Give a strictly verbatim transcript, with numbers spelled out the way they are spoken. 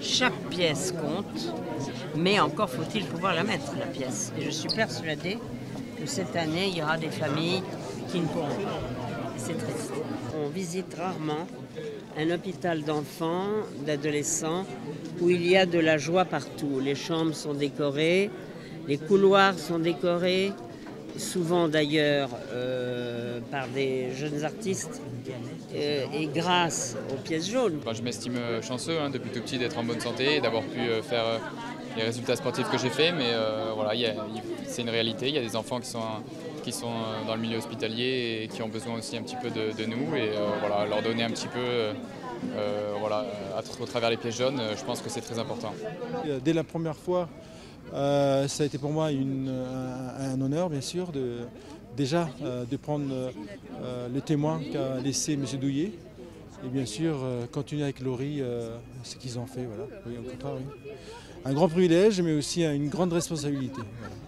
Chaque pièce compte, mais encore faut-il pouvoir la mettre, la pièce. Et je suis persuadée que cette année, il y aura des familles qui ne pourront pas. C'est triste. On visite rarement un hôpital d'enfants, d'adolescents, où il y a de la joie partout. Les chambres sont décorées, les couloirs sont décorés, souvent d'ailleurs euh, par des jeunes artistes, euh, et grâce aux pièces jaunes. Enfin, je m'estime chanceux hein, depuis tout petit d'être en bonne santé et d'avoir pu euh, faire euh, les résultats sportifs que j'ai faits, mais euh, voilà, c'est une réalité, il y a des enfants qui sont, qui sont euh, dans le milieu hospitalier et qui ont besoin aussi un petit peu de, de nous, et euh, voilà, leur donner un petit peu... Euh, Euh, voilà, à tra- au travers les pièces jaunes, euh, je pense que c'est très important. Dès la première fois, euh, ça a été pour moi une, un, un honneur, bien sûr, de, déjà euh, de prendre euh, le témoin qu'a laissé M. Douillet, et bien sûr, euh, continuer avec Laurie euh, ce qu'ils ont fait. Voilà. Oui, au contraire, oui. Un grand privilège, mais aussi une grande responsabilité. Voilà.